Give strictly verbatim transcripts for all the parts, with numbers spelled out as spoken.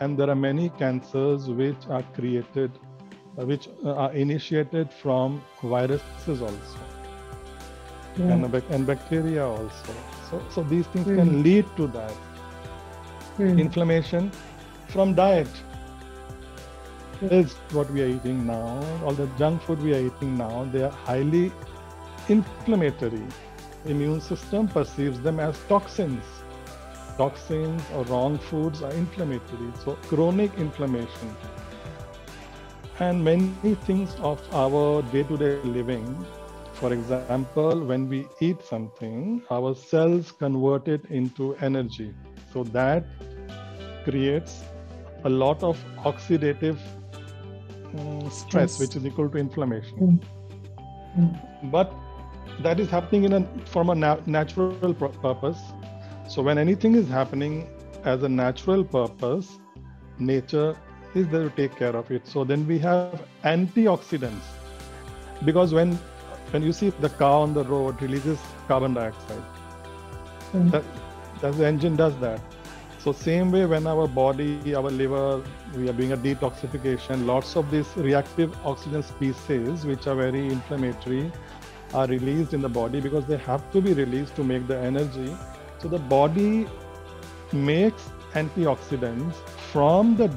and there are many cancers which are created, uh, which are initiated from viruses also, yeah. and, and bacteria also. So, so these things mm. can lead to that. Mm. Inflammation from diet mm. is what we are eating now. All the junk food we are eating now, they are highly inflammatory. Immune system perceives them as toxins. Toxins or wrong foods are inflammatory, so chronic inflammation. And many things of our day-to-day living, for example, when we eat something, our cells convert it into energy. So that creates a lot of oxidative um, stress, yes. which is equal to inflammation. Mm-hmm. But that is happening in a, from a na natural purpose. So when anything is happening as a natural purpose, nature is there to take care of it. So then we have antioxidants, because when when you see the car on the road releases carbon dioxide, mm-hmm. that, that the engine does that. So same way when our body, our liver, we are doing a detoxification, lots of these reactive oxygen species which are very inflammatory are released in the body because they have to be released to make the energy. So the body makes antioxidants from the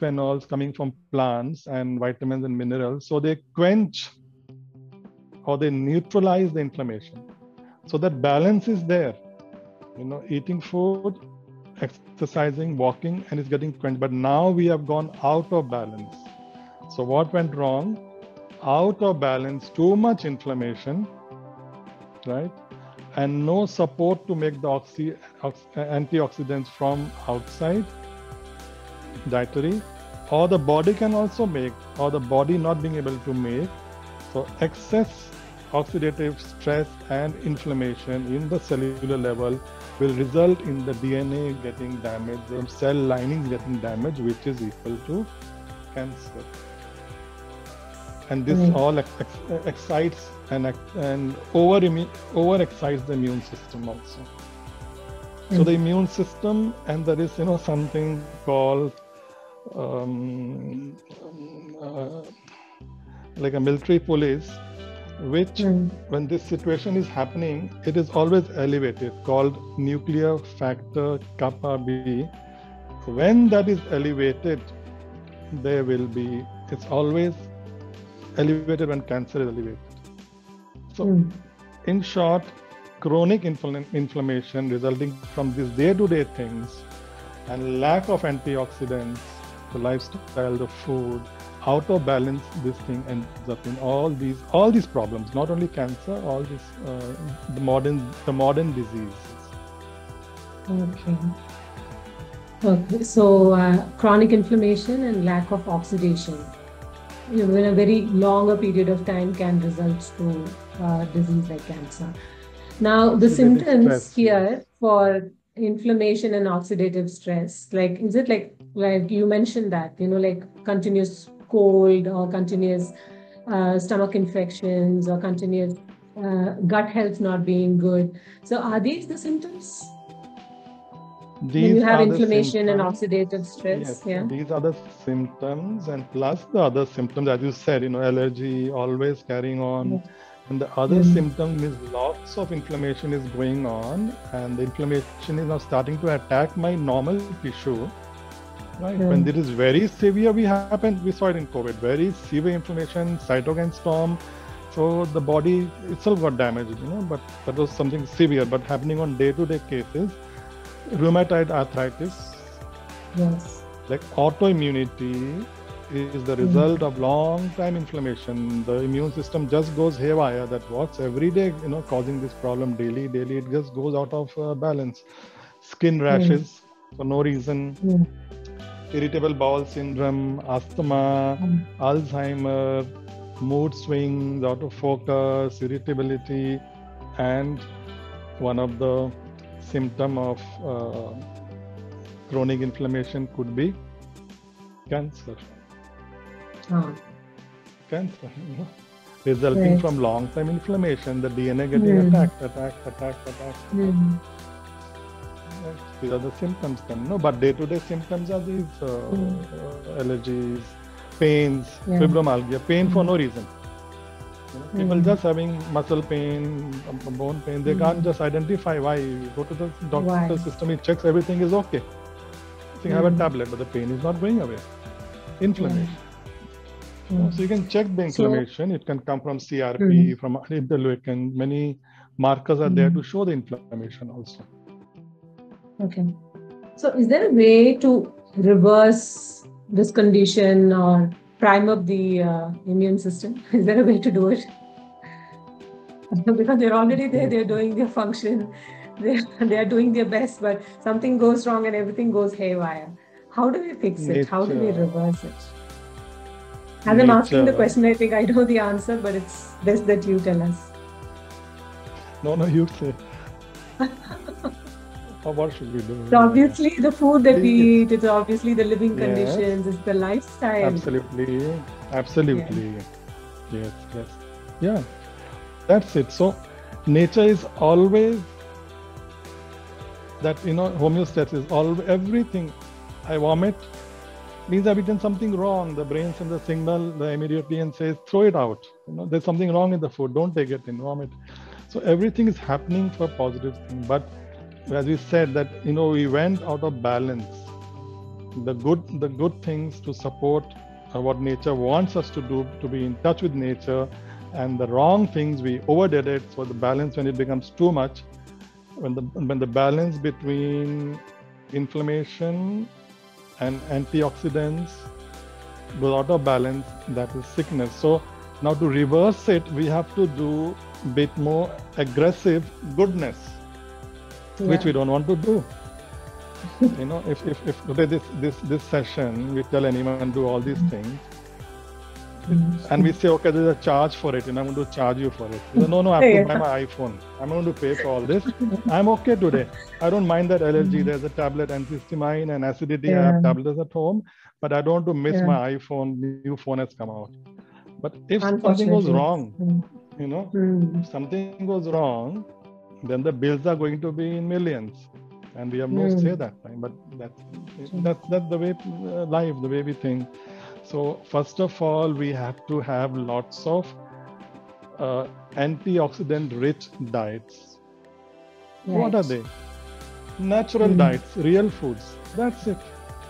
phenols coming from plants and vitamins and minerals. So they quench or they neutralize the inflammation. So that balance is there, you know, eating food, exercising, walking, and it's getting quenched. But now we have gone out of balance. So what went wrong? Out of balance, too much inflammation, right? And no support to make the oxy, ox, antioxidants from outside, dietary, or the body can also make, or the body not being able to make. So excess oxidative stress and inflammation in the cellular level will result in the D N A getting damaged, the cell linings getting damaged, which is equal to cancer. And this mm. all ex ex excites and, and over, over excites the immune system also. Mm. So the immune system, and there is, you know, something called um, uh, like a military police, which mm. when this situation is happening, it is always elevated, called nuclear factor kappa b. When that is elevated, there will be, it's always elevated when cancer is elevated. So mm. in short, chronic infl inflammation resulting from these day-to-day things and lack of antioxidants, the lifestyle, the food, out of balance, this thing ends up in all these all these problems, not only cancer, all these uh, the modern the modern diseases. Okay. Okay. So uh, chronic inflammation and lack of oxidation, you know, in a very longer period of time can result to uh, disease like cancer. Now, the symptoms stress, here yes. for inflammation and oxidative stress, like, is it like, like you mentioned that, you know, like continuous cold or continuous uh, stomach infections or continuous uh, gut health not being good. So are these the symptoms? These when you have inflammation and oxidative stress, yes, yeah. These are the symptoms, and plus the other symptoms, as you said, you know, allergy, always carrying on. Yeah. And the other mm. symptom is lots of inflammation is going on, and the inflammation is now starting to attack my normal tissue. Right? Yeah. When it is very severe, we happened, we saw it in COVID, very severe inflammation, cytokine storm. So the body itself got damaged, you know, but that was something severe, but happening on day-to-day cases. Rheumatoid arthritis, yes, like autoimmunity is the result mm. of long time inflammation. The immune system just goes haywire, that works every day, you know, causing this problem daily, daily. It just goes out of uh, balance. Skin rashes mm. for no reason, mm. irritable bowel syndrome, asthma, mm. Alzheimer, mood swings, out of focus, irritability, and one of the symptom of uh, chronic inflammation could be cancer. Oh. Cancer, you know, resulting yes. from long time inflammation, the D N A getting mm. attacked, attacked, attacked, attacked. attacked. Mm. right? These are the symptoms then, no? But day-to-day symptoms are these uh, mm. allergies, pains, yeah. fibromyalgia, pain mm. for no reason. You know, people mm. just having muscle pain, bone pain, they mm. can't just identify why. You go to the doctor system, it checks everything is okay. You mm. have a tablet, but the pain is not going away. Inflammation. Mm. Mm. So you can check the inflammation. So, it can come from C R P, mm. from interleukin. Many markers are mm. there to show the inflammation also. Okay. So is there a way to reverse this condition or prime up the uh, immune system? Is there a way to do it? Because they're already there, they're doing their function, they're, they're doing their best, but something goes wrong and everything goes haywire. How do we fix it? Nature. How do we reverse it? As Nature. I'm asking the question, I think I know the answer, but it's best that you tell us. No, no, you say. Or what should we do? So obviously the food that we eat, it's obviously the living conditions, yes. it's the lifestyle. Absolutely, absolutely. Yes. yes, yes. Yeah, that's it. So nature is always that, you know, homeostasis, all, everything. I vomit, means I've eaten something wrong. The brain sends a signal, the immediately and says, throw it out. You know, there's something wrong in the food, don't take it in, vomit. So everything is happening for positive thing. But as we said that, you know, we went out of balance. The good, the good things to support uh, what nature wants us to do, to be in touch with nature, and the wrong things we overdid it. So the balance, when it becomes too much, when the when the balance between inflammation and antioxidants goes out of balance, that is sickness. So now to reverse it, we have to do a bit more aggressive goodness. Yeah. Which we don't want to do. You know, if, if, if today this, this, this session, we tell anyone do all these things, mm-hmm. and we say, okay, there's a charge for it, and I'm going to charge you for it. Say, no, no, I have to buy my iPhone. I'm going to pay for all this. I'm okay today. I don't mind that allergy. Mm-hmm. There's a tablet, antihistamine and acidity. Yeah. I have tablets at home, but I don't want to miss yeah. my iPhone. New phone has come out. But if something goes wrong, mm-hmm. you know, mm-hmm. if something goes wrong, then the bills are going to be in millions, and we have no mm. say that time. But that's that's that's the way uh, life, the way we think. So first of all, we have to have lots of uh, antioxidant-rich diets. Right. What are they? Natural mm. diets, real foods. That's it.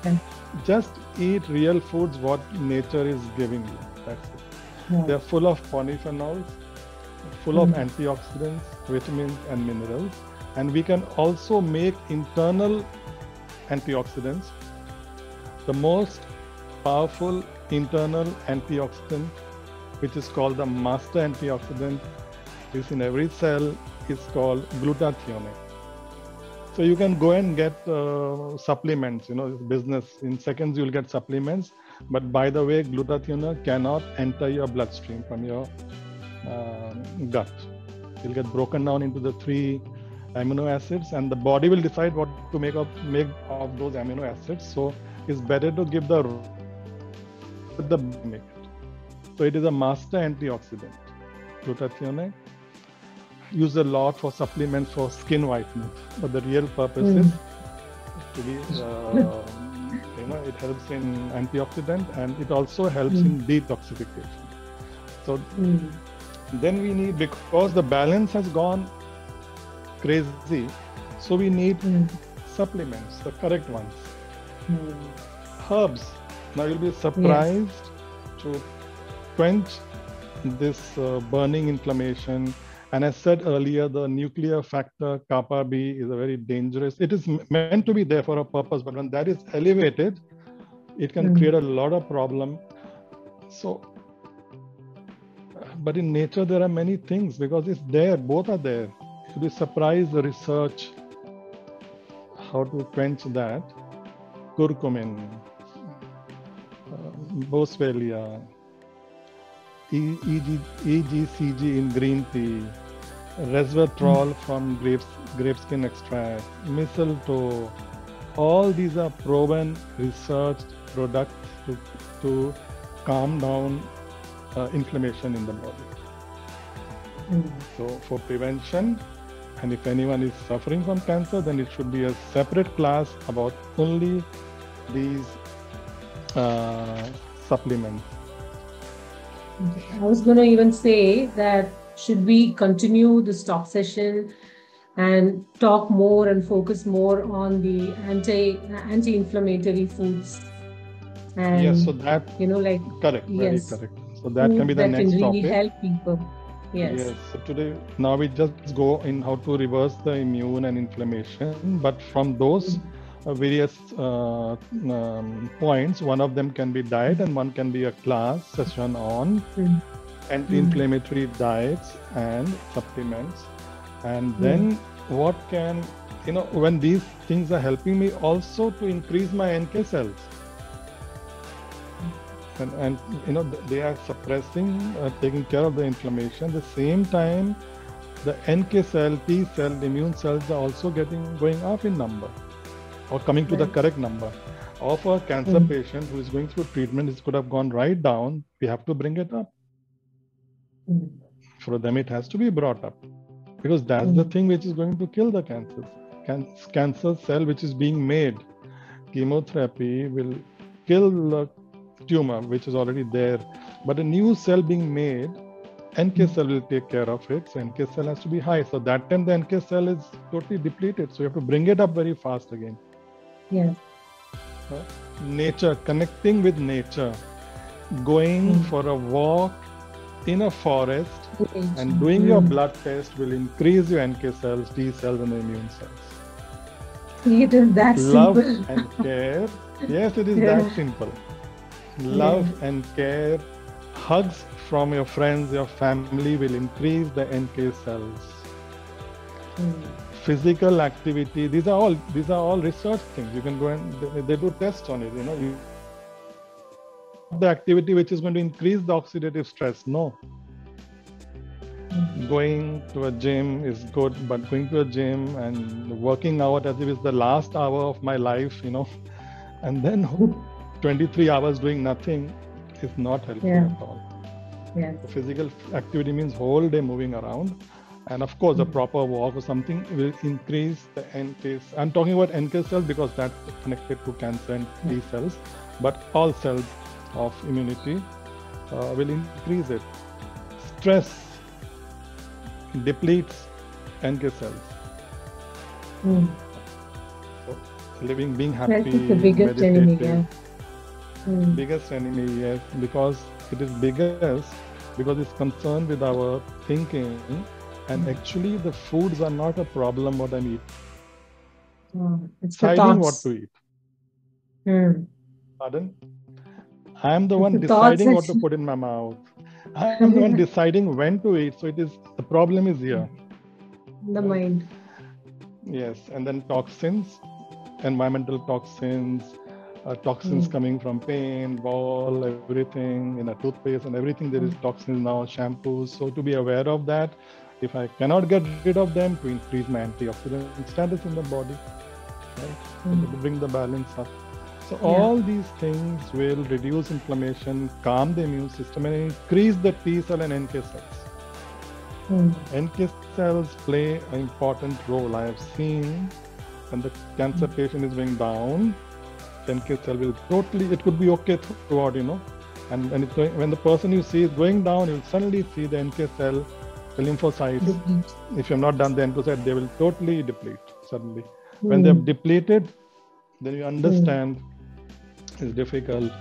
Okay. Just eat real foods. What nature is giving you. That's it. Yeah. They're full of polyphenols, full mm. of antioxidants, vitamins and minerals, and we can also make internal antioxidants. The most powerful internal antioxidant, which is called the master antioxidant, is in every cell, is called glutathione. So you can go and get uh, supplements, you know, business. In seconds you'll get supplements, but by the way, glutathione cannot enter your bloodstream from your Uh, gut. It'll get broken down into the three amino acids, and the body will decide what to make of make of those amino acids. So it's better to give the the make it. So it is a master antioxidant, glutathione. Used a lot for supplements for skin whitening, but the real purpose mm. is to be uh, you know, it helps in antioxidant, and it also helps mm. in detoxification. So. Mm. Then we need, because the balance has gone crazy, so we need mm. supplements, the correct ones. Mm. Herbs. Now you'll be surprised yes. to quench this uh, burning inflammation. And I said earlier, the nuclear factor kappa b is a very dangerous. It is meant to be there for a purpose, but when that is elevated, it can mm. create a lot of problem. So. But in nature, there are many things because it's there, both are there. You'll be surprised the research, how to quench that. Curcumin, uh, boswellia, E G C G in green tea, resveratrol mm. from grapes, grape skin extract, mistletoe. All these are proven, researched products to, to calm down Uh, inflammation in the body. Mm. So for prevention, And if anyone is suffering from cancer, then it should be a separate class about only these uh, supplements. I was going to even say that should we continue this talk session and talk more and focus more on the anti, anti-inflammatory foods? And, yes, so that, you know, like, correct, yes, very correct. So that can be the that next can really topic. Help people. Yes. Yes. So today, now we just go in how to reverse the immune and inflammation. But from those uh, various uh, um, points, one of them can be diet, and one can be a class session on mm. anti-inflammatory mm. diets and supplements. And then mm. what can, you know, when these things are helping me also to increase my N K cells. And, and you know, they are suppressing, uh, taking care of the inflammation. At the same time, the N K cell, T cell, the immune cells are also getting going up in number, or coming to right. the correct number. Of a cancer mm. patient who is going through treatment, it could have gone right down. We have to bring it up. Mm. For them, it has to be brought up, because that's mm. the thing which is going to kill the cancer, Can- cancer cell which is being made. Chemotherapy will kill Uh, tumor which is already there, but a new cell being made, N K cell will take care of it. So N K cell has to be high. So that time the N K cell is totally depleted. So you have to bring it up very fast again. Yes. Uh, nature, connecting with nature, going mm. for a walk in a forest mm. and doing mm. your blood test will increase your N K cells, T cells and the immune cells. It is that Love simple. Love and care. Yes, it is yeah. that simple. Love yeah. and care, hugs from your friends, your family will increase the N K cells. Mm. Physical activity, these are all these are all research things. You can go and they, they do tests on it. You know, you, the activity which is going to increase the oxidative stress. No, mm. going to a gym is good, but going to a gym and working out as if it's the last hour of my life, you know, and then who? twenty-three hours doing nothing is not helpful yeah. at all. Yeah. Physical activity means whole day moving around, and of course mm-hmm. a proper walk or something will increase the N K. I'm talking about N K cells because that's connected to cancer and yeah. T cells, but all cells of immunity uh, will increase it. Stress depletes N K cells. Mm. So living, being happy, that's the biggest enemy. Yeah. Mm. Biggest enemy, yes, because it is biggest because it's concerned with our thinking, and mm. actually the foods are not a problem what I'm eating. Mm. It's deciding what to eat. Mm. Pardon? I am the it's one the deciding what to put in my mouth. I am the one deciding when to eat. So it is the problem is here. The mind. Yes, and then toxins, environmental toxins. Uh, toxins mm. coming from paint, ball, everything, in a toothpaste and everything there is toxins now, shampoos. So to be aware of that, if I cannot get rid of them, to increase my antioxidant status in the body, right? Mm. To bring the balance up. So yeah. all these things will reduce inflammation, calm the immune system and increase the T cell and N K cells. Mm. N K cells play an important role. I have seen when the cancer patient is going down, N K cell will totally, it could be okay throughout, you know, and, and it's going, when the person you see is going down, you'll suddenly see the N K cell, the lymphocytes, deplete. If you've not done the N K cell, they will totally deplete suddenly. Mm. When they've depleted, then you understand mm. it's difficult.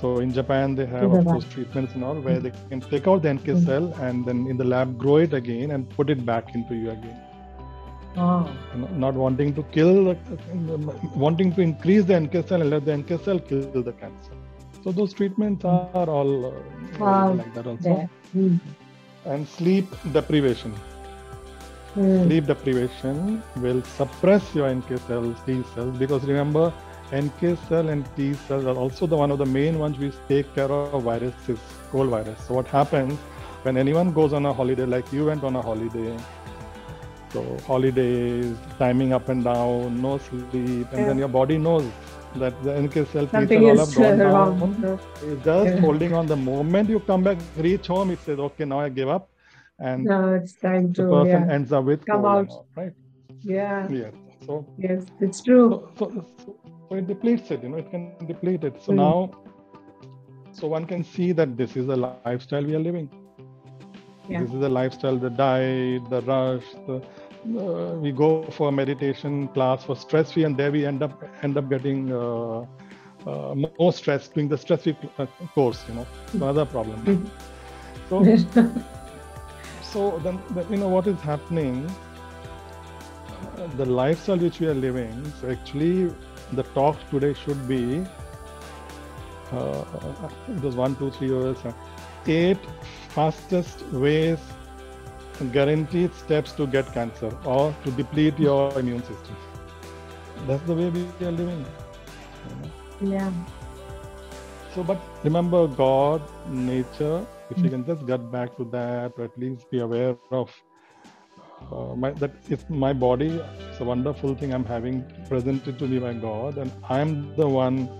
So in Japan, they have, of course, treatments and all where mm. they can take out the N K mm. cell and then in the lab, grow it again and put it back into you again. Oh. Not wanting to kill, wanting to increase the N K cell and let the N K cell kill the cancer. So those treatments are all uh, wow. like that also. Yeah. Mm. And sleep deprivation. Mm. Sleep deprivation will suppress your N K cells, T cells, because remember N K cell and T cells are also the one of the main ones which take care of viruses, cold virus. So what happens when anyone goes on a holiday, like you went on a holiday, so holidays, timing up and down, no sleep, and yeah. then your body knows that the N K cell T cell all have gone down. It's just yeah. holding on. The moment you come back, reach home, it says, okay, now I give up. and no, it's time the to, person yeah. ends up with come out, all, right? Yeah. Yeah. So yes, it's true. So, so, so, so it depletes it. You know, it can deplete it. So mm. now, so one can see that this is the lifestyle we are living. Yeah. This is the lifestyle, the diet, the rush. The, uh, we go for meditation class for stress free, and there we end up end up getting uh, uh, more stress doing the stress free course. You know, mm. another problem. Mm. So. So then, then, you know, what is happening, uh, the lifestyle which we are living, so actually the talk today should be, uh, it was one, two, three years, eight fastest ways, guaranteed steps to get cancer or to deplete your immune system. That's the way we are living. You know? Yeah. So, but remember God, nature, if you can just get back to that, or at least be aware of uh, my, that it's my body, it's a wonderful thing I'm having presented to me by God, and I'm the one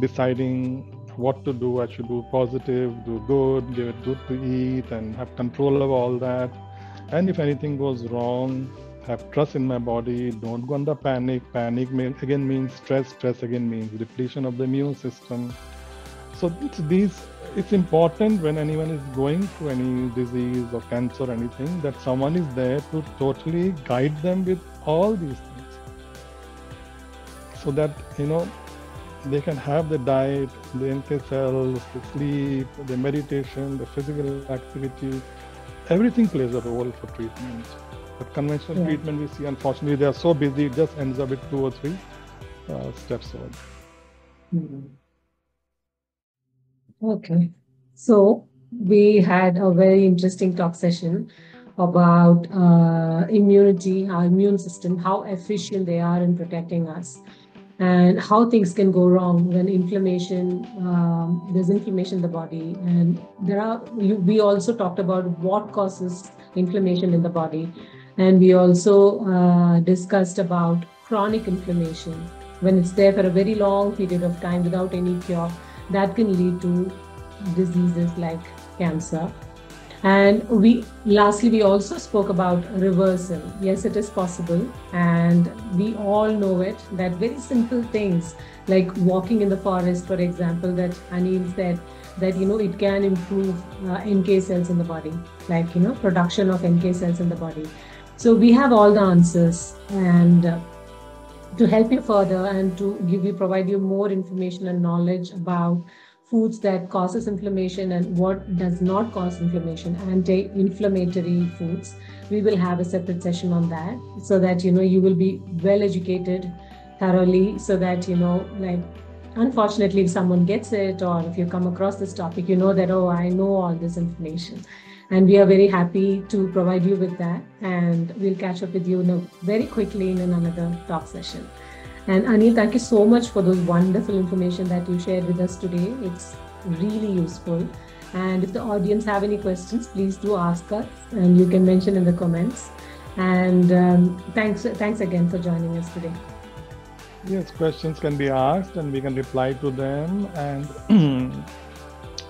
deciding what to do. I should do positive, do good, give it good to eat, and have control of all that. And if anything goes wrong, have trust in my body, don't go under panic. Panic may, again means stress, stress again means depletion of the immune system. So these, it's important when anyone is going through any disease or cancer or anything, that someone is there to totally guide them with all these things, so that, you know, they can have the diet, the N K cells, the sleep, the meditation, the physical activity. Everything plays a role for treatment. But conventional yeah. treatment we see, unfortunately, they are so busy, it just ends up with two or three uh, steps over. Mm-hmm. Okay, so we had a very interesting talk session about uh, immunity, our immune system, how efficient they are in protecting us, and how things can go wrong when inflammation, um, there's inflammation in the body. And there are, we also talked about what causes inflammation in the body. And we also uh, discussed about chronic inflammation, when it's there for a very long period of time without any cure. That can lead to diseases like cancer. And we lastly, we also spoke about reversal. Yes, it is possible. And we all know it, that very simple things like walking in the forest, for example, that Anil said, that, you know, it can improve uh, N K cells in the body, like, you know, production of N K cells in the body. So we have all the answers. And uh, to help you further and to give you, provide you more information and knowledge about foods that causes inflammation and what does not cause inflammation, anti-inflammatory foods, we will have a separate session on that, so that, you know, you will be well educated thoroughly, so that, you know, like, unfortunately, if someone gets it or if you come across this topic, you know that, oh, I know all this information. And we are very happy to provide you with that. And we'll catch up with you now very quickly in another talk session. And Anil, thank you so much for those wonderful information that you shared with us today. It's really useful. And if the audience have any questions, please do ask us, and you can mention in the comments. And um, thanks, thanks again for joining us today. Yes, questions can be asked and we can reply to them. And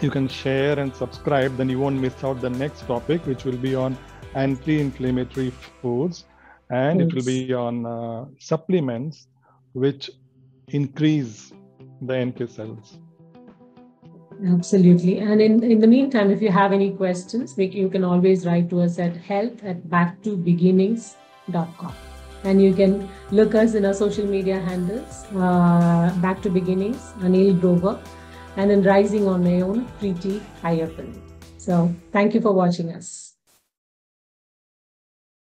you can share and subscribe, then you won't miss out the next topic, which will be on anti-inflammatory foods, and foods. It will be on uh, supplements which increase the N K cells. Absolutely. And in, in the meantime, if you have any questions, we, you can always write to us at health at back to beginnings dot com. And you can look us in our social media handles, uh, Back to Beginnings, Anil Grover, and then Rising on My Own, Preeti Ayyappan. So thank you for watching us.